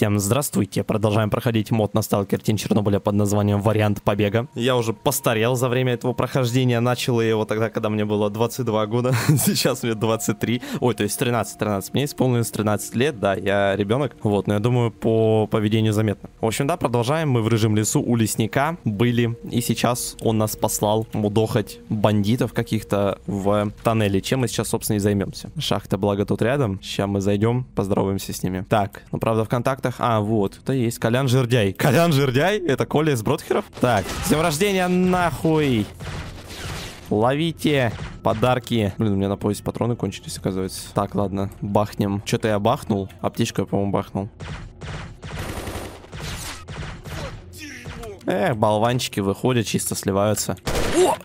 Всем здравствуйте, продолжаем проходить мод на сталкер Тин Чернобыля под названием «Вариант побега». Я уже постарел за время этого прохождения, начал я его тогда, когда мне было 22 года, сейчас мне 23, ой, то есть 13, мне исполнилось 13 лет, да, я ребенок, вот, но я думаю, по поведению заметно. В общем, да, продолжаем, мы в рыжем лесу у лесника были, и сейчас он нас послал мудохать бандитов каких-то в тоннеле, чем мы сейчас, собственно, и займемся. Шахта, благо, тут рядом, сейчас мы зайдем, поздороваемся с ними. Так, ну, правда, в контактах, а, вот, это есть Колян Жирдяй. Колян Жирдяй? Это Коля из Бродхеров? Так, с днем рождения, нахуй! Ловите подарки. Блин, у меня на поясе патроны кончились, оказывается. Так, ладно, бахнем. Что-то я бахнул. Аптечку я, по-моему, бахнул. Болванчики выходят, чисто сливаются. О!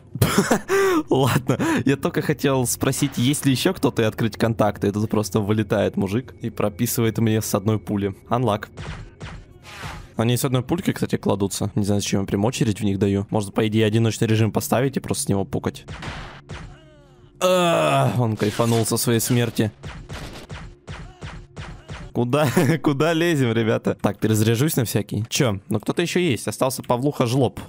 Ладно, я только хотел спросить, есть ли еще кто-то, и открыть контакты. И тут просто вылетает мужик и прописывает мне с одной пули. Unlock. Они с одной пулькой, кстати, кладутся. Не знаю, зачем я прям очередь в них даю. Можно, по идее, одиночный режим поставить и просто с него пукать. Он кайфанул со своей смерти. Куда лезем, ребята? Так, перезаряжусь на всякий. Че? Ну кто-то еще есть. Остался Павлуха жлоб.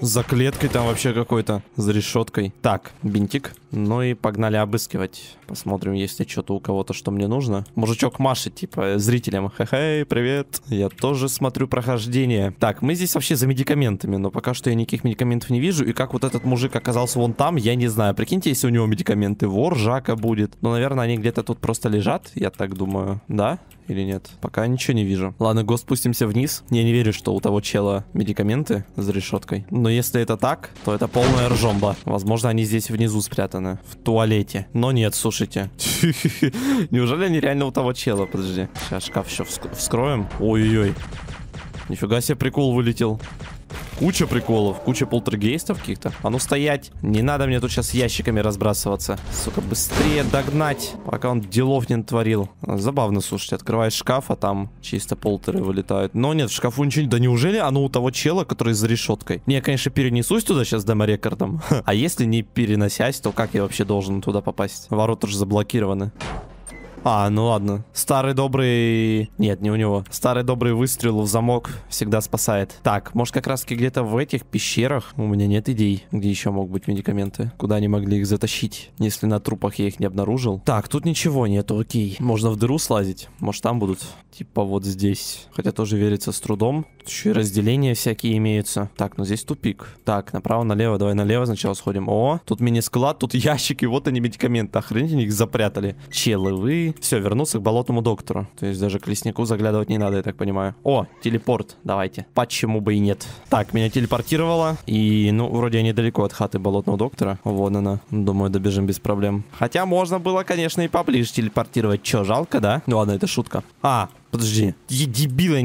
За клеткой там вообще какой-то. За решеткой. Так, бинтик. Ну и погнали обыскивать. Посмотрим, есть ли что-то у кого-то, что мне нужно. Мужичок машет, типа, зрителям. Хе-хей, привет. Я тоже смотрю прохождение. Так, мы здесь вообще за медикаментами, но пока что я никаких медикаментов не вижу. И как вот этот мужик оказался вон там, я не знаю. Прикиньте, если у него медикаменты. Вор, Жака будет. Ну, наверное, они где-то тут просто лежат. Я так думаю, да? Или нет? Пока ничего не вижу. Ладно, го, спустимся вниз. Я не верю, что у того чела медикаменты за решеткой. Но если это так, то это полная ржомба. Возможно, они здесь внизу спрятаны. В туалете. Но нет, слушайте. Неужели они реально у того чела? Подожди. Сейчас шкаф еще вскроем. Ой-ой-ой. Нифига себе прикол вылетел. Куча приколов. Куча полтергейстов каких-то. А ну стоять. Не надо мне тут сейчас ящиками разбрасываться. Сука, быстрее догнать. Пока он делов не натворил. Забавно, слушайте. Открываешь шкаф, а там чисто полтеры вылетают. Но нет, в шкафу ничего не... Да неужели оно у того чела, который за решеткой? Не, я, конечно, перенесусь туда сейчас деморекордом. А если не переносясь, то как я вообще должен туда попасть? Ворота же заблокированы. А, ну ладно. Старый добрый... Нет, не у него. Старый добрый выстрел в замок всегда спасает. Так, может, как раз-таки где-то в этих пещерах? У меня нет идей, где еще могут быть медикаменты. Куда они могли их затащить, если на трупах я их не обнаружил? Так, тут ничего нету, окей. Можно в дыру слазить. Может, там будут? Типа вот здесь. Хотя тоже верится с трудом. Тут еще и разделения всякие имеются. Так, ну здесь тупик. Так, направо-налево. Давай налево сначала сходим. О, тут мини-склад, тут ящики. Вот они медикаменты. Охренеть, они их запрятали. Челы вы... Все, вернуться к болотному доктору. То есть даже к леснику заглядывать не надо, я так понимаю. О, телепорт, давайте. Почему бы и нет. Так, меня телепортировало. И, ну, вроде я недалеко от хаты болотного доктора. Вон она. Думаю, добежим без проблем. Хотя можно было, конечно, и поближе телепортировать. Че, жалко, да? Ну ладно, это шутка. Подожди, дебил, я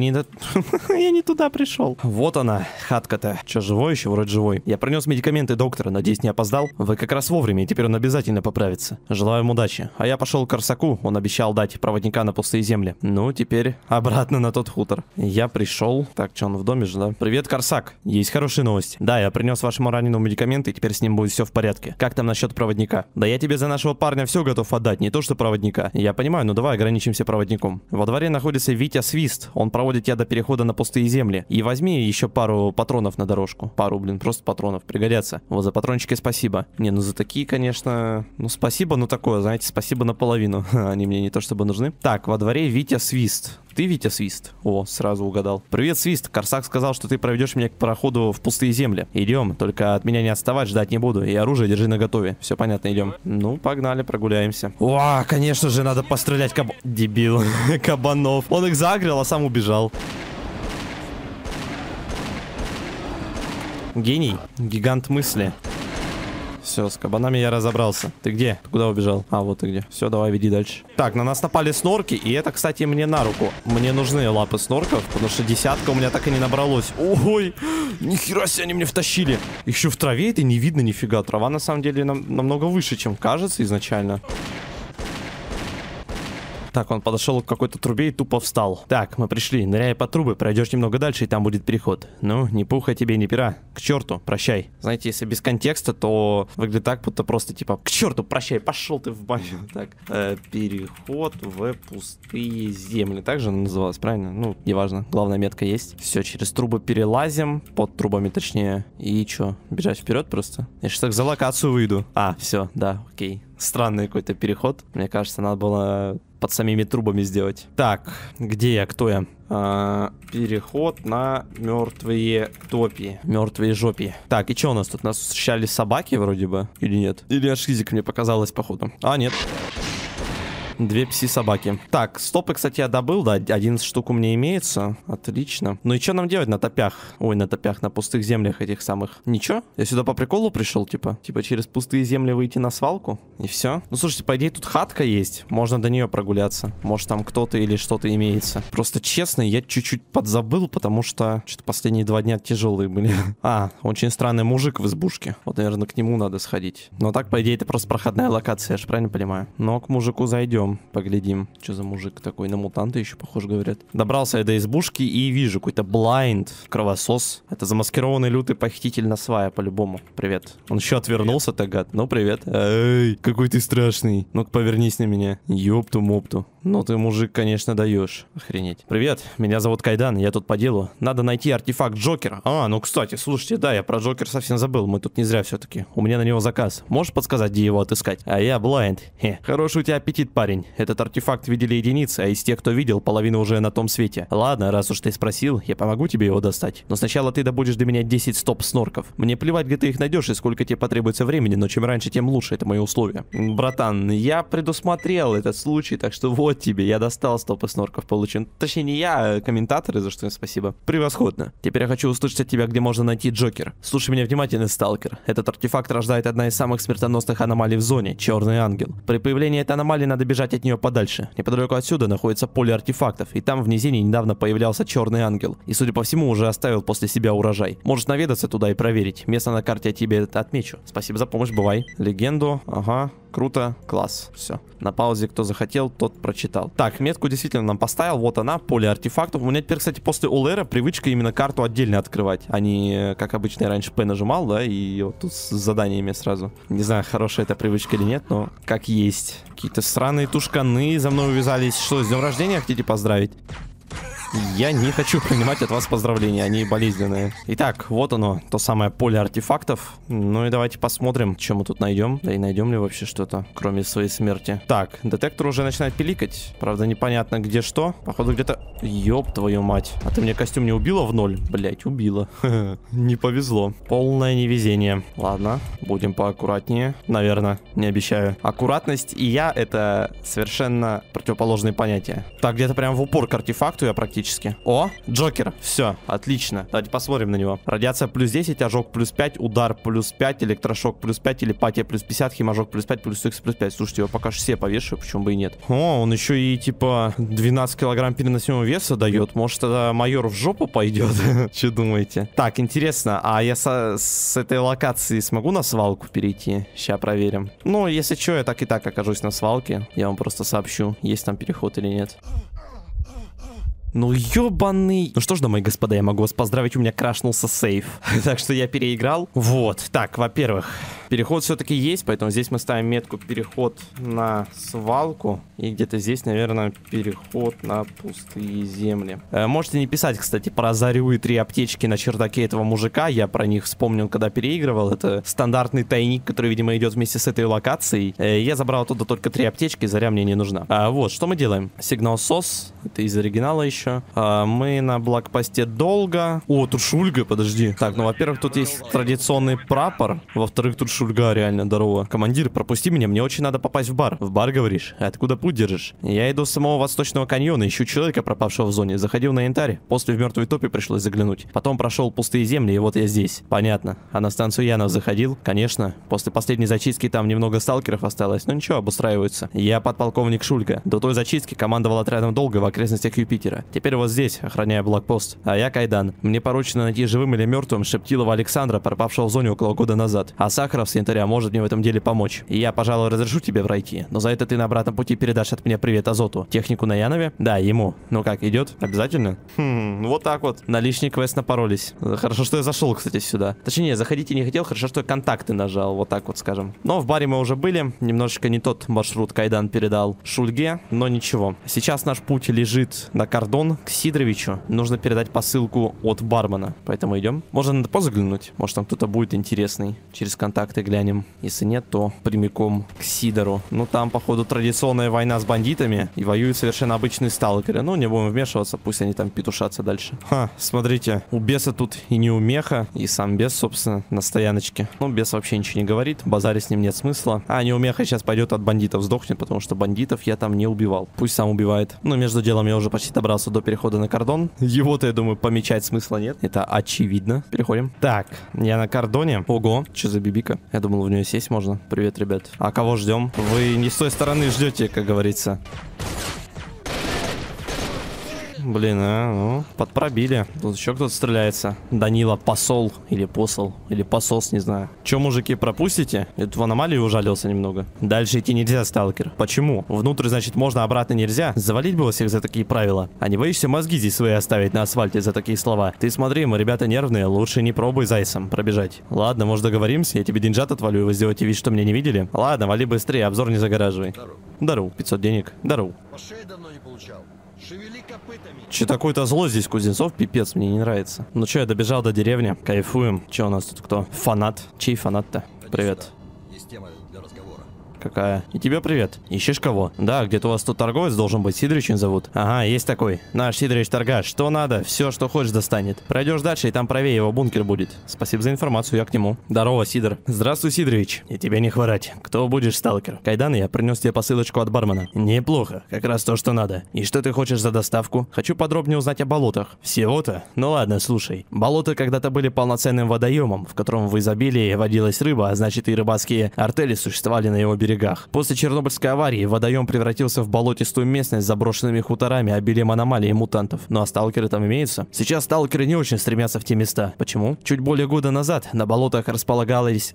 не туда пришел. Вот она, хатка-то. Че, живой еще? Вроде живой. Я принес медикаменты доктора, надеюсь, не опоздал. Вы как раз вовремя, и теперь он обязательно поправится. Желаю ему удачи. А я пошел к Корсаку, он обещал дать проводника на пустые земли. Ну, теперь обратно на тот хутор. Я пришел. Так, что, он в доме же, да? Привет, Корсак. Есть хорошие новости. Да, я принес вашему раненому медикаменты, и теперь с ним будет все в порядке. Как там насчет проводника? Да я тебе за нашего парня все готов отдать, не то что проводника. Я понимаю, но давай ограничимся проводником. Во дворе находится Витя Свист. Он проводит тебя до перехода на пустые земли. И возьми еще пару патронов на дорожку. Пару, блин, просто патронов. Пригодятся. Вот за патрончики спасибо. Не, ну за такие, конечно... Ну спасибо, но такое, знаете, спасибо наполовину. Они мне не то чтобы нужны. Так, во дворе Витя Свист. Ты Витя Свист? О, сразу угадал. Привет, Свист. Корсак сказал, что ты проведешь меня к пароходу в пустые земли. Идем. Только от меня не отставать, ждать не буду. И оружие держи наготове. Все понятно, идем. Ну, погнали, прогуляемся. О, конечно же, надо пострелять дебил. Кабанов. Он их загрел, а сам убежал. Гений. Гигант мысли. Все, с кабанами я разобрался. Ты где? Ты куда убежал? А, вот ты где. Все, давай, веди дальше. Так, на нас напали снорки, и это, кстати, мне на руку. Мне нужны лапы снорков, потому что десятка у меня так и не набралось. Ой, нихера себе они мне втащили. Еще в траве это не видно нифига. Трава, на самом деле, намного выше, чем кажется изначально. Так, он подошел к какой-то трубе и тупо встал. Так, мы пришли. Ныряй по трубы, пройдешь немного дальше, и там будет переход. Ну, ни пуха тебе, ни пера. К черту, прощай. Знаете, если без контекста, то выглядит так, будто просто типа, к черту, прощай, пошел ты в баню. Так, переход в пустые земли. Так же она называлась, правильно? Ну, неважно, главная метка есть. Все, через трубы перелазим, под трубами точнее. И что, бежать вперед просто? Я сейчас так за локацию выйду. А, все, да, окей. Странный какой-то переход. Мне кажется, надо было под самими трубами сделать. Так, где я, кто я? Переход на мертвые топи. Мертвые жопи. Так, и что у нас тут? Нас встречали собаки вроде бы, или нет? Или аж физика мне показалось, походу. А, нет. Две пси-собаки. Так, стопы, кстати, я добыл, да, 11 штук у меня имеется. Отлично. Ну и что нам делать на топях? Ой, на топях, на пустых землях этих самых. Ничего? Я сюда по приколу пришел, типа? Типа через пустые земли выйти на свалку? И все? Ну, слушайте, по идее тут хатка есть. Можно до нее прогуляться. Может, там кто-то или что-то имеется. Просто честно, я чуть-чуть подзабыл, потому что что-то последние 2 дня тяжелые были. А, очень странный мужик в избушке. Вот, наверное, к нему надо сходить. Но так, по идее, это просто проходная локация, я же правильно понимаю. Но к мужику зайдем. Поглядим, что за мужик такой, на мутанта еще похож, говорят. Добрался я до избушки и вижу какой-то блайнд, кровосос. Это замаскированный лютый похититель на свая, по-любому. Привет. Он еще отвернулся, так гад. Ну, привет. Эй, какой ты страшный. Ну-ка, повернись на меня. Ёпту-мопту. Ну, ты, мужик, конечно, даешь. Охренеть. Привет, меня зовут Кайдан, я тут по делу. Надо найти артефакт Джокера. А, ну, кстати, слушайте, да, я про Джокер совсем забыл. Мы тут не зря все-таки. У меня на него заказ. Можешь подсказать, где его отыскать? А я блайнд. Хе. Хороший у тебя аппетит, парень. Этот артефакт видели единицы, а из тех, кто видел, половина уже на том свете. Ладно, раз уж ты спросил, я помогу тебе его достать. Но сначала ты добудешь для меня 10 стоп-снорков. Мне плевать, где ты их найдешь и сколько тебе потребуется времени, но чем раньше, тем лучше. Это мои условия. Братан, я предусмотрел этот случай, так что вот тебе, я достал стоп-снорков, получен. Точнее, не я, а комментаторы, за что им спасибо. Превосходно. Теперь я хочу услышать от тебя, где можно найти Джокер. Слушай меня внимательно, сталкер. Этот артефакт рождает одна из самых смертоносных аномалий в зоне — Черный ангел. При появлении этой аномалии надо бежать от нее подальше. Неподалеку отсюда находится поле артефактов, и там в низине недавно появлялся Черный ангел, и, судя по всему, уже оставил после себя урожай. Можешь наведаться туда и проверить. Место на карте я тебе отмечу. Спасибо за помощь, бывай. Легенду, ага. Круто, класс, все. На паузе, кто захотел, тот прочитал. Так, метку действительно нам поставил, вот она, поле артефактов. У меня теперь, кстати, после ОЛР привычка именно карту отдельно открывать, а не, как обычно, я раньше P нажимал, да, и вот тут с заданиями сразу. Не знаю, хорошая эта привычка или нет, но как есть. Какие-то сраные тушканы за мной увязались. Что, с днем рождения хотите поздравить? Я не хочу принимать от вас поздравления, они болезненные. Итак, вот оно, то самое поле артефактов. Ну и давайте посмотрим, что мы тут найдем. Да и найдем ли вообще что-то, кроме своей смерти. Так, детектор уже начинает пиликать. Правда, непонятно где что. Походу где-то... Ёб твою мать. А ты мне костюм не убила в ноль? Блять, убила. Не повезло. Полное невезение. Ладно, будем поаккуратнее. Наверное, не обещаю. Аккуратность и я — это совершенно противоположные понятия. Так, где-то прям в упор к артефакту я практически... О, Джокер, все, отлично. Давайте посмотрим на него. Радиация плюс 10, ожог плюс 5, удар плюс 5, электрошок плюс 5, телепатия плюс 50, химожог плюс 5, плюс X плюс 5. Слушайте, его пока же все повешу, почему бы и нет. О, он еще и типа 12 килограмм переносимого веса дает. Может, тогда майор в жопу пойдет? Че думаете? Так, интересно, а я с этой локации смогу на свалку перейти? Сейчас проверим. Ну, если что, я так и так окажусь на свалке. Я вам просто сообщу, есть там переход или нет. Ну ёбаный. Ну что ж, дамы и господа, я могу вас поздравить, у меня крашнулся сейф. Так что я переиграл. Вот, так, во-первых, переход все-таки есть, поэтому здесь мы ставим метку переход на свалку. И где-то здесь, наверное, переход на пустые земли. Можете не писать, кстати, про зарю и 3 аптечки на чердаке этого мужика. Я про них вспомнил, когда переигрывал. Это стандартный тайник, который, видимо, идет вместе с этой локацией. Я забрал оттуда только 3 аптечки, заря мне не нужна. Вот, что мы делаем? Сигнал СОС, это из оригинала еще. Мы на блокпосте долго. О, тут Шульга, подожди. Так, ну, во-первых, тут есть традиционный прапор. Во-вторых, тут Шульга, реально, здорово. Командир, пропусти меня, мне очень надо попасть в бар. В бар, говоришь? Откуда путь держишь? Я иду с самого Восточного каньона, ищу человека, пропавшего в зоне. Заходил на янтарь, после в мертвой топе пришлось заглянуть. Потом прошел пустые земли, и вот я здесь. Понятно. А на станцию Янов заходил? Конечно. После последней зачистки там немного сталкеров осталось, но ничего, обустраиваются. Я подполковник Шульга. До той зачистки командовал отрядом долго в окрестностях Юпитера. Теперь вот здесь, охраняя блокпост. А я Кайдан. Мне поручено найти живым или мертвым Шептилова Александра, пропавшего в зоне около года назад. А Сахаров санитаря может мне в этом деле помочь. И я, пожалуй, разрешу тебе пройти. Но за это ты на обратном пути передашь от меня привет Азоту. Технику на Янове? Да, ему. Ну как, идет? Обязательно? Хм, вот так вот. На лишний квест напоролись. Хорошо, что я зашел, кстати, сюда. Точнее, заходите не хотел, хорошо, что я контакты нажал. Вот так вот, скажем. Но в баре мы уже были. Немножечко не тот маршрут Кайдан передал Шульге, но ничего. Сейчас наш путь лежит на кордон к Сидоровичу. Нужно передать посылку от бармена. Поэтому идем. Можно надо позаглянуть. Может, там кто-то будет интересный. Через контакты глянем. Если нет, то прямиком к Сидору. Ну, там, походу, традиционная война с бандитами. И воюют совершенно обычные сталкеры. Ну, не будем вмешиваться. Пусть они там петушатся дальше. Ха, смотрите. У беса тут и неумеха. И сам бес, собственно, на стояночке. Ну, бес вообще ничего не говорит. Базарить с ним нет смысла. А неумеха сейчас пойдет от бандитов сдохнет, потому что бандитов я там не убивал. Пусть сам убивает. Но между делом я уже почти добрался до перехода на кордон. Его-то, я думаю, помечать смысла нет. Это очевидно. Переходим. Так, я на кордоне. Ого, что за бибика? Я думал, в нее сесть можно. Привет, ребят. А кого ждем? Вы не с той стороны ждете, как говорится. Блин, ну, подпробили. Тут еще кто-то стреляется. Данила посол или посол, или посос, не знаю. Че, мужики, пропустите? Я тут в аномалию ужалился немного. Дальше идти нельзя, сталкер. Почему? Внутрь, значит, можно, обратно нельзя? Завалить было всех за такие правила. А не боишься мозги здесь свои оставить на асфальте за такие слова? Ты смотри, мы ребята нервные, лучше не пробуй зайсом пробежать. Ладно, может, договоримся, я тебе деньжат отвалю, и вы сделаете вид, что меня не видели. Ладно, вали быстрее, обзор не загораживай. Дару. 500 денег. Дару. По шее давно не получал. Шевели копытами. Че, такое-то зло здесь, Кузнецов? Пипец, мне не нравится. Ну че, я добежал до деревни. Кайфуем. Че у нас тут кто? Фанат. Чей фанат-то? Привет. Есть тема для разговора. Какая? И тебе привет. Ищешь кого? Да, где-то у вас тут торговец должен быть. Сидорович зовут. Ага, есть такой. Наш Сидорович торгаш. Что надо? Все, что хочешь, достанет. Пройдешь дальше, и там правее его бункер будет. Спасибо за информацию, я к нему. Здорово, Сидор. Здравствуй, Сидорович. И тебе не хворать. Кто будешь, сталкер? Кайдан, я принес тебе посылочку от бармена. Неплохо. Как раз то, что надо. И что ты хочешь за доставку? Хочу подробнее узнать о болотах. Всего-то? Ну ладно, слушай. Болота когда-то были полноценным водоемом, в котором в изобилии водилась рыба, а значит и рыбацкие артели существовали на его берегу. После Чернобыльской аварии водоем превратился в болотистую местность с заброшенными хуторами, обилием аномалий и мутантов. Ну а сталкеры там имеются? Сейчас сталкеры не очень стремятся в те места. Почему? Чуть более года назад на болотах располагались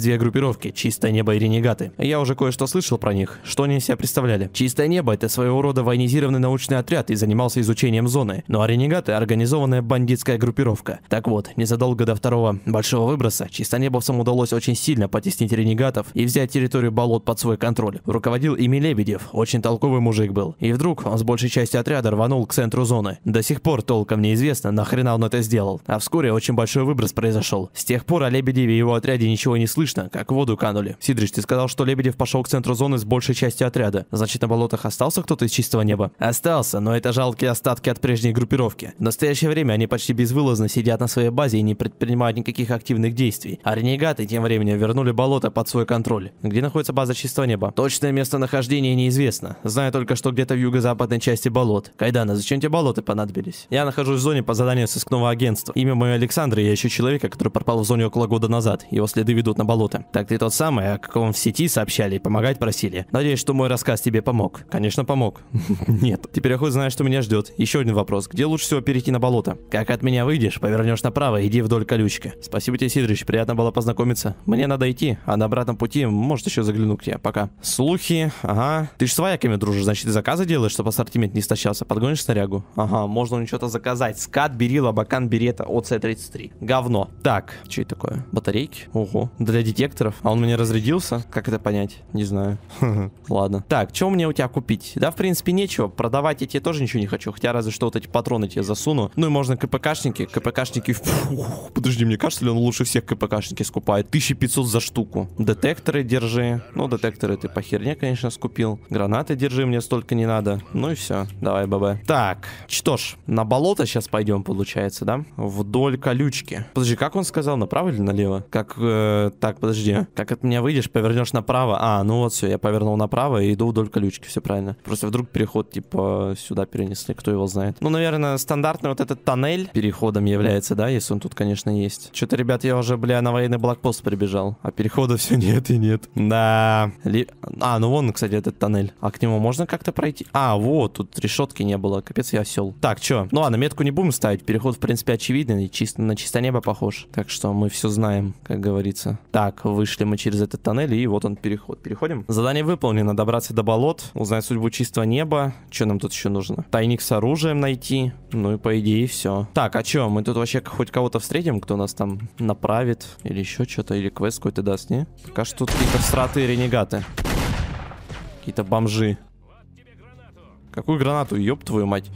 две группировки: Чистое небо и Ренегаты. Я уже кое-что слышал про них. Что они из себя представляли? Чистое небо — это своего рода военизированный научный отряд и занимался изучением зоны. Ну а Ренегаты — организованная бандитская группировка. Так вот, незадолго до второго большого выброса Чистое небовцам удалось очень сильно потеснить Ренегатов и взять территорию болот под свой контроль. Руководил ими Лебедев, очень толковый мужик был. И вдруг он с большей частью отряда рванул к центру зоны. До сих пор толком неизвестно, нахрена он это сделал. А вскоре очень большой выброс произошел. С тех пор о Лебедеве и его отряде ничего не слышно, как в воду канули. Сидорович, ты сказал, что Лебедев пошел к центру зоны с большей частью отряда. Значит, на болотах остался кто-то из Чистого неба? Остался, но это жалкие остатки от прежней группировки. В настоящее время они почти безвылазно сидят на своей базе и не предпринимают никаких активных действий. А Ренегаты тем временем вернули болото под свой контроль. Где находится база Чистого неба? Точное местонахождение неизвестно. Знаю только, что где-то в юго-западной части болот. Кайдана, зачем тебе болоты понадобились? Я нахожусь в зоне по заданию сыскного агентства. Имя мое Александр, и я ищу человека, который пропал в зоне около года назад. Его следы ведут на болото. Так ты тот самый, о каком в сети сообщали и помогать просили. Надеюсь, что мой рассказ тебе помог. Конечно, помог. Нет. Теперь я хоть знаю, что меня ждет. Еще один вопрос. Где лучше всего перейти на болото? Как от меня выйдешь, повернешь направо, иди вдоль колючки. Спасибо тебе, Сидорович. Приятно было познакомиться. Мне надо идти. А на обратном пути, может, еще загляну к тебе. Пока. Слухи. Ага. Ты же с вояками дружишь, значит, ты заказы делаешь, чтобы ассортимент не истощался. Подгонишь снарягу? Ага, можно у него что-то заказать. Скат, берила, бакан, берета, ОЦ-33. Говно. Так. Че это такое? Батарейки? Ого. Для детекторов. А он мне разрядился? Как это понять? Не знаю. Ладно. Так, что мне у тебя купить? Да, в принципе, нечего. Продавать я тебе тоже ничего не хочу. Хотя разве что вот эти патроны тебе засуну. Ну и можно КПКшники. КПКшники... Фух, подожди, мне кажется, ли он лучше всех КПКшники скупает? 1500 за штуку. Детекторы держи. Ну, детекторы ты по херне, конечно, скупил. Гранаты держи, мне столько не надо. Ну и все. Давай, ББ. Так, что ж, на болото сейчас пойдем, получается, да? Вдоль колючки. Подожди, как он сказал, направо или налево? Как, так, подожди. Как от меня выйдешь, повернешь направо. А, ну вот все, я повернул направо и иду вдоль колючки, все правильно. Просто вдруг переход, типа, сюда перенесли, кто его знает. Ну, наверное, стандартный вот этот тоннель переходом является, да, если он тут, конечно, есть. Что-то, ребят, я уже, бля, на военный блокпост прибежал. А переход прохода все нет и нет. Да. Ну вон, кстати, этот тоннель. А к нему можно как-то пройти? А, вот, тут решетки не было. Капец, я осел. Так, чё? Ну ладно, метку не будем ставить. Переход, в принципе, очевиден и чисто на чистое небо похож. Так что мы все знаем, как говорится. Так, вышли мы через этот тоннель, и вот он переход. Переходим. Задание выполнено. Добраться до болот, узнать судьбу чистого неба. Что нам тут еще нужно? Тайник с оружием найти. Ну и по идее все. Так, а чё? Мы тут вообще хоть кого-то встретим, кто нас там направит? Или еще что-то? Или квест какой-то даст, не? Пока что тут какие-то всратые ренегаты. Какие-то бомжи. Какую гранату? Ёб твою мать.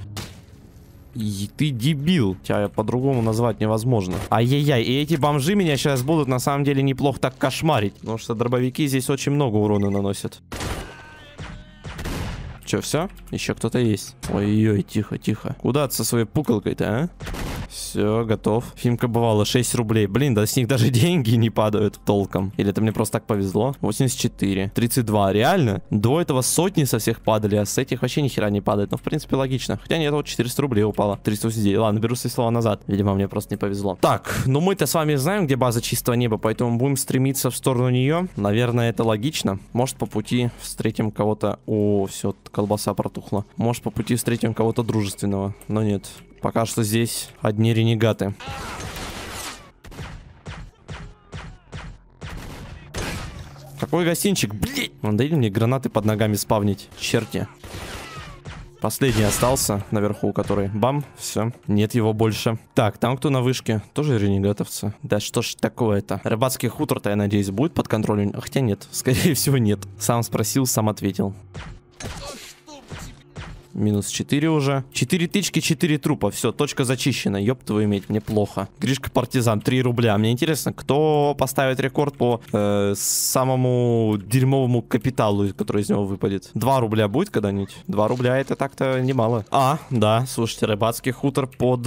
И ты дебил. Тебя по-другому назвать невозможно. Ай-яй-яй. И эти бомжи меня сейчас будут на самом деле неплохо так кошмарить. Потому что дробовики здесь очень много урона наносят. Че, все? Еще кто-то есть. Ой-ой-ой, тихо-тихо. Куда ты со своей пукалкой-то, а? Все, готов. Фимка бывала 6 рублей. Блин, да с них даже деньги не падают толком. Или это мне просто так повезло? 84. 32. Реально? До этого сотни со всех падали, а с этих вообще ни хера не падает. Но в принципе логично. Хотя нет, вот 400 рублей упало. 389. Ладно, беру свои слова назад. Видимо, мне просто не повезло. Так, ну мы-то с вами знаем, где база чистого неба, поэтому будем стремиться в сторону нее. Наверное, это логично. Может, по пути встретим кого-то... О, все, колбаса протухла. Может, по пути встретим кого-то дружественного. Но нет. Пока что здесь одни ренегаты. Какой гостинчик? Блин! Дали мне гранаты под ногами спавнить. Черти. Последний остался наверху, который... Бам! Все. Нет его больше. Так, там кто на вышке? Тоже ренегатовцы. Да что ж такое-то? Рыбацкий хутор-то, я надеюсь, будет под контролем? Хотя нет. Скорее всего, нет. Сам спросил, сам ответил. Минус 4 уже. 4 тычки, 4 трупа. Все, точка зачищена. Ёб твою медь, мне плохо. Гришка партизан, 3 рубля. Мне интересно, кто поставит рекорд по самому дерьмовому капиталу, который из него выпадет. 2 рубля будет когда-нибудь? 2 рубля это так-то немало. А, да, слушайте, рыбацкий хутор под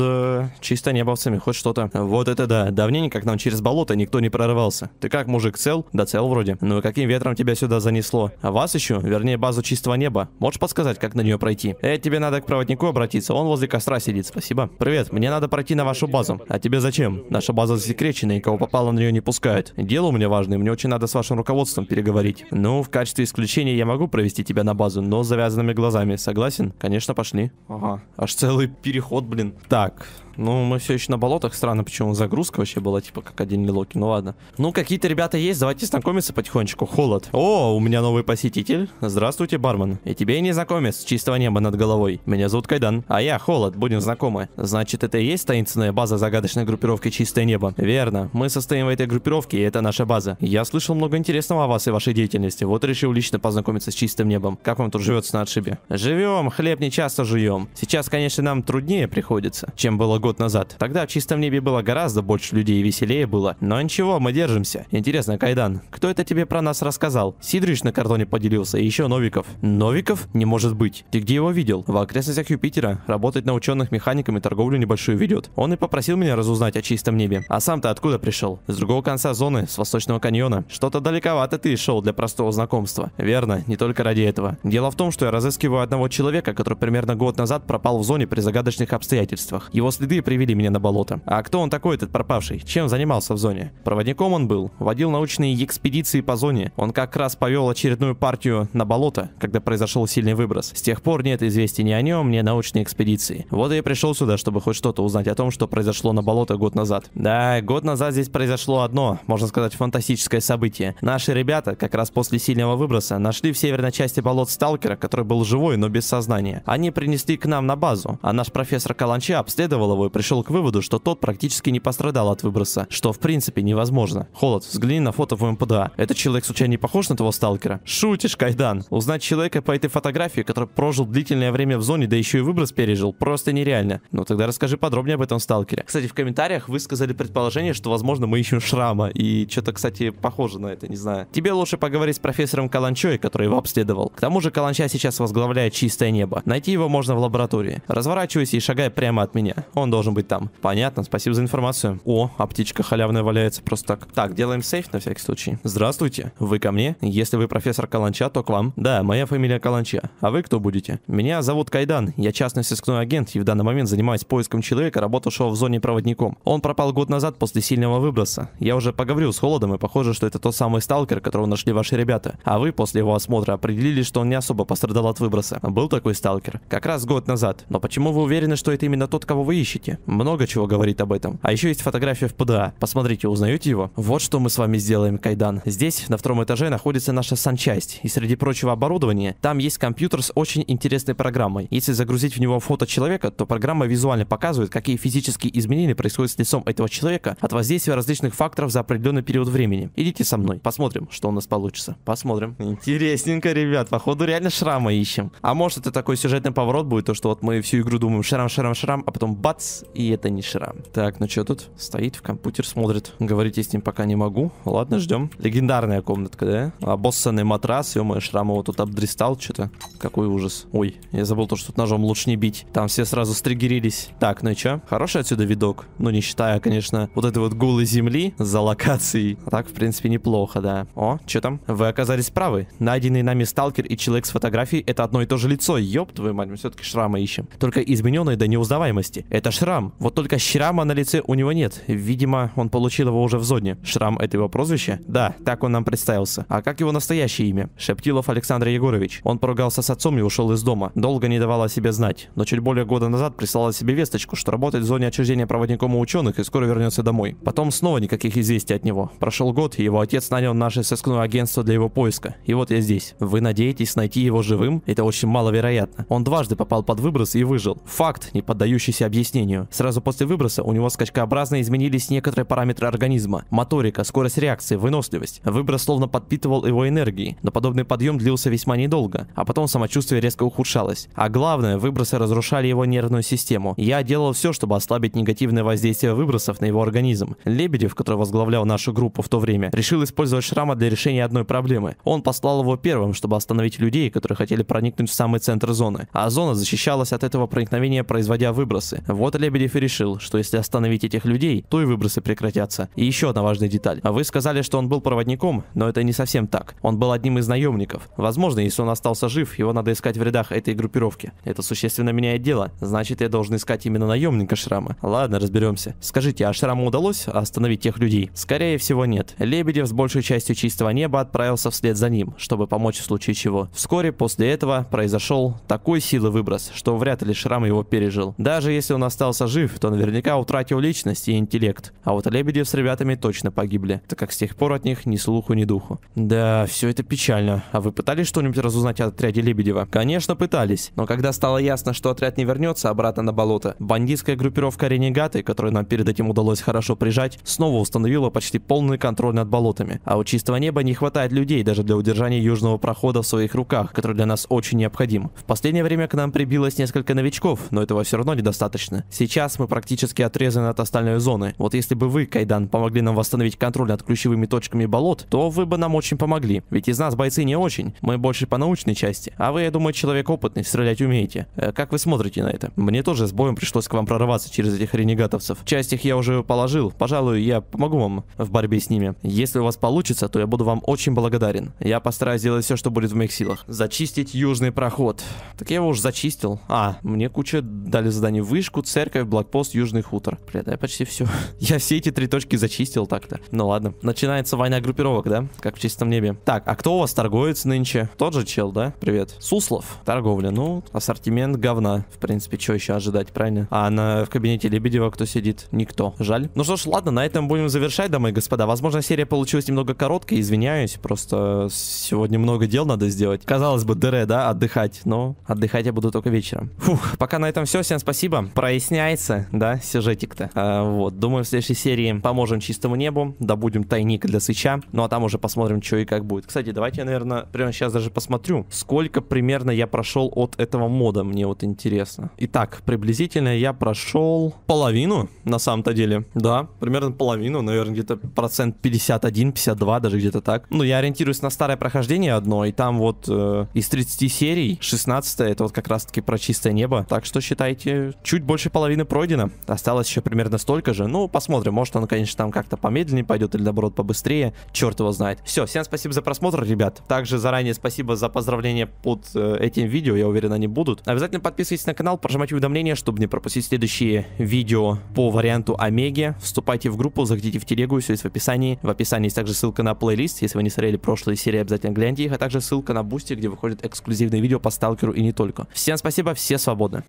чисто небовцами. Хоть что-то. Вот это да. Давненько как нам через болото никто не прорывался. Ты как, мужик, цел? Да цел вроде. Ну и каким ветром тебя сюда занесло? А вас еще, вернее базу чистого неба. Можешь подсказать, как на нее пройти? Тебе надо к проводнику обратиться, он возле костра сидит, спасибо. Привет, мне надо пройти на вашу базу. А тебе зачем? Наша база засекречена, и кого попало на нее не пускают. Дело у меня важное, мне очень надо с вашим руководством переговорить. Ну, в качестве исключения я могу провести тебя на базу, но с завязанными глазами. Согласен? Конечно, пошли. Ага. Аж целый переход, блин. Так... Ну, мы все еще на болотах. Странно, почему загрузка вообще была, типа, как один лилоки. Ну, ладно. Ну, какие-то ребята есть. Давайте знакомиться потихонечку. Холод. О, у меня новый посетитель. Здравствуйте, бармен. И тебе, незнакомец, чистого неба над головой. Меня зовут Кайдан. А я Холод. Будем знакомы. Значит, это и есть таинственная база загадочной группировки «Чистое небо». Верно. Мы состоим в этой группировке, и это наша база. Я слышал много интересного о вас и вашей деятельности. Вот решил лично познакомиться с чистым небом. Как вам тут живется на отшибе? Живем. Хлеб не часто жуем. Сейчас, конечно, нам труднее приходится, чем было год назад. Тогда в чистом небе было гораздо больше людей и веселее было. Но ничего, мы держимся. Интересно, Кайдан, кто это тебе про нас рассказал? Сидорович на картоне поделился, и еще Новиков. Новиков? Не может быть. Ты где его видел? В окрестностях Юпитера. Работает на ученых механиками, торговлю небольшую ведет. Он и попросил меня разузнать о чистом небе. А сам-то откуда пришел? С другого конца зоны, с Восточного каньона. Что-то далековато ты шел для простого знакомства. Верно, не только ради этого. Дело в том, что я разыскиваю одного человека, который примерно год назад пропал в зоне при загадочных обстоятельствах. Его следы привели меня на болото. А кто он такой, этот пропавший? Чем занимался в зоне? Проводником он был. Водил научные экспедиции по зоне. Он как раз повел очередную партию на болото, когда произошел сильный выброс. С тех пор нет известий ни о нем, ни о научной экспедиции. Вот я и пришел сюда, чтобы хоть что-то узнать о том, что произошло на болото год назад. Да, год назад здесь произошло одно, можно сказать, фантастическое событие. Наши ребята, как раз после сильного выброса, нашли в северной части болот сталкера, который был живой, но без сознания. Они принесли к нам на базу, а наш профессор Каланча обследовал его и пришел к выводу, что тот практически не пострадал от выброса, что в принципе невозможно. Холод, взгляни на фото в МПДА. Этот человек случайно не похож на того сталкера? Шутишь, Кайдан. Узнать человека по этой фотографии, который прожил длительное время в зоне, да еще и выброс пережил, просто нереально. Ну тогда расскажи подробнее об этом сталкере. Кстати, в комментариях высказали предположение, что возможно мы ищем Шрама, и что-то, кстати, похоже на это, не знаю. Тебе лучше поговорить с профессором Каланчой, который его обследовал. К тому же Каланча сейчас возглавляет чистое небо. Найти его можно в лаборатории. Разворачивайся и шагай прямо от меня. Он должен быть там. Понятно, спасибо за информацию. О, аптечка халявная валяется просто так. Так, делаем сейф на всякий случай. Здравствуйте, вы ко мне? Если вы профессор Каланча, то к вам. Да, моя фамилия Каланча. А вы кто будете? Меня зовут Кайдан, я частный сыскной агент и в данный момент занимаюсь поиском человека, работавшего в зоне проводником. Он пропал год назад после сильного выброса. Я уже поговорил с Холодом и похоже, что это тот самый сталкер, которого нашли ваши ребята. А вы после его осмотра определили, что он не особо пострадал от выброса. Был такой сталкер? Как раз год назад. Но почему вы уверены, что это именно тот, кого вы ищете? Много чего говорит об этом. А еще есть фотография в ПДА. Посмотрите, узнаете его? Вот что мы с вами сделаем, Кайдан. Здесь, на втором этаже, находится наша санчасть. И среди прочего оборудования, там есть компьютер с очень интересной программой. Если загрузить в него фото человека, то программа визуально показывает, какие физические изменения происходят с лицом этого человека от воздействия различных факторов за определенный период времени. Идите со мной, посмотрим, что у нас получится. Посмотрим. Интересненько, ребят, походу реально Шрама ищем. А может, это такой сюжетный поворот будет, то что вот мы всю игру думаем Шрам, Шрам, Шрам, а потом бац, и это не Шрам. Так, ну что тут? Стоит в компьютер, смотрит. Говорить я с ним пока не могу. Ладно, ждем. Легендарная комнатка, да? Обоссанный матрас, ё-моё, Шрам его тут обдристал что-то. Какой ужас. Ой, я забыл то, что тут ножом лучше не бить. Там все сразу стригерились. Так, ну и чё? Хороший отсюда видок. Ну, не считая, конечно, вот этой вот голой земли за локацией. А так, в принципе, неплохо, да. О, чё там? Вы оказались правы. Найденный нами сталкер и человек с фотографией — это одно и то же лицо. Ёб твою мать, мы всё-таки Шрама ищем. Только изменённый до неузнаваемости. Это Шрам. Вот только Шрама на лице у него нет. Видимо, он получил его уже в зоне. Шрам — это его прозвище? Да, так он нам представился. А как его настоящее имя? Шептилов Александр Егорович. Он поругался с отцом и ушел из дома. Долго не давал о себе знать, но чуть более года назад прислала себе весточку, что работает в зоне отчуждения проводником у ученых и скоро вернется домой. Потом снова никаких известий от него. Прошел год, и его отец нанял наше сыскное агентство для его поиска. И вот я здесь. Вы надеетесь найти его живым? Это очень маловероятно. Он дважды попал под выброс и выжил. Факт, не поддающийся объяснению. Сразу после выброса у него скачкообразно изменились некоторые параметры организма. Моторика, скорость реакции, выносливость. Выброс словно подпитывал его энергией, но подобный подъем длился весьма недолго, а потом самочувствие резко ухудшалось. А главное, выбросы разрушали его нервную систему. Я делал все, чтобы ослабить негативное воздействие выбросов на его организм. Лебедев, который возглавлял нашу группу в то время, решил использовать Шрама для решения одной проблемы. Он послал его первым, чтобы остановить людей, которые хотели проникнуть в самый центр зоны. А зона защищалась от этого проникновения, производя выбросы. Вот Лебедев и решил, что если остановить этих людей, то и выбросы прекратятся. И еще одна важная деталь. Вы сказали, что он был проводником, но это не совсем так. Он был одним из наемников. Возможно, если он остался жив, его надо искать в рядах этой группировки. Это существенно меняет дело. Значит, я должен искать именно наемника Шрама. Ладно, разберемся. Скажите, а Шраму удалось остановить тех людей? Скорее всего, нет. Лебедев с большей частью Чистого неба отправился вслед за ним, чтобы помочь в случае чего. Вскоре после этого произошел такой силы выброс, что вряд ли Шрам его пережил. Даже если он остался жив, то наверняка утратил личность и интеллект. А вот Лебедев с ребятами точно погибли, так как с тех пор от них ни слуху, ни духу. Да, все это печально. А вы пытались что-нибудь разузнать о отряде Лебедева? Конечно, пытались. Но когда стало ясно, что отряд не вернется обратно на болото, бандитская группировка «Ренегаты», которую нам перед этим удалось хорошо прижать, снова установила почти полный контроль над болотами. А у Чистого неба не хватает людей даже для удержания южного прохода в своих руках, который для нас очень необходим. В последнее время к нам прибилось несколько новичков, но этого все равно недостаточно. Сейчас мы практически отрезаны от остальной зоны. Вот если бы вы, Кайдан, помогли нам восстановить контроль над ключевыми точками болот, то вы бы нам очень помогли. Ведь из нас бойцы не очень, мы больше по научной части. А вы, я думаю, человек опытный, стрелять умеете. Как вы смотрите на это? Мне тоже с боем пришлось к вам прорываться через этих ренегатовцев. Часть их я уже положил. Пожалуй, я помогу вам в борьбе с ними. Если у вас получится, то я буду вам очень благодарен. Я постараюсь сделать все, что будет в моих силах. Зачистить южный проход. Так я его уже зачистил. А, мне куча дали задание: вышку, церковь, блокпост, южный хутор. Блядь, я почти все. Я все эти три точки зачистил так-то. Ну ладно. Начинается война группировок, да? Как в Чистом небе. Так, а кто у вас торговец нынче? Тот же чел, да? Привет. Суслов. Торговля. Ну, ассортимент говна. В принципе, что еще ожидать, правильно? А в кабинете Лебедева кто сидит? Никто. Жаль. Ну что ж, ладно, на этом будем завершать, дамы и господа. Возможно, серия получилась немного короткой, извиняюсь. Просто сегодня много дел надо сделать. Казалось бы, дыре, да, отдыхать. Но отдыхать я буду только вечером. Фух, пока на этом все. Всем спасибо. Проясняется, да, сюжетик-то. Вот, думаю, в следующей серии поможем Чистому небу, добудем тайник для свеча. Ну а там уже посмотрим, что и как будет. Кстати, давайте я, наверное, прямо сейчас даже посмотрю, сколько примерно я прошел от этого мода, мне вот интересно. Итак, приблизительно я прошел половину, на самом-то деле. Да, примерно половину, наверное, где-то процент 51, 52, даже где-то так. Ну, я ориентируюсь на старое прохождение одно, и там вот из 30 серий 16 это вот как раз-таки про Чистое небо. Так что, считайте, чуть больше половины пройдено. Осталось еще примерно столько же. Ну, посмотрим, может оно, конечно, там как-то помедленнее пойдет или, наоборот, побыстрее. Черт его знает. Все, всем спасибо за просмотр, ребят. Также заранее спасибо за поздравления под этим видео. видео, я уверен, они будут. Обязательно подписывайтесь на канал, прожимайте уведомления, чтобы не пропустить следующие видео по варианту Омеги. Вступайте в группу, заходите в телегу, все есть в описании. В описании есть также ссылка на плейлист, если вы не смотрели прошлые серии, обязательно гляньте их, а также ссылка на Бусти, где выходят эксклюзивные видео по Сталкеру и не только. Всем спасибо, все свободны.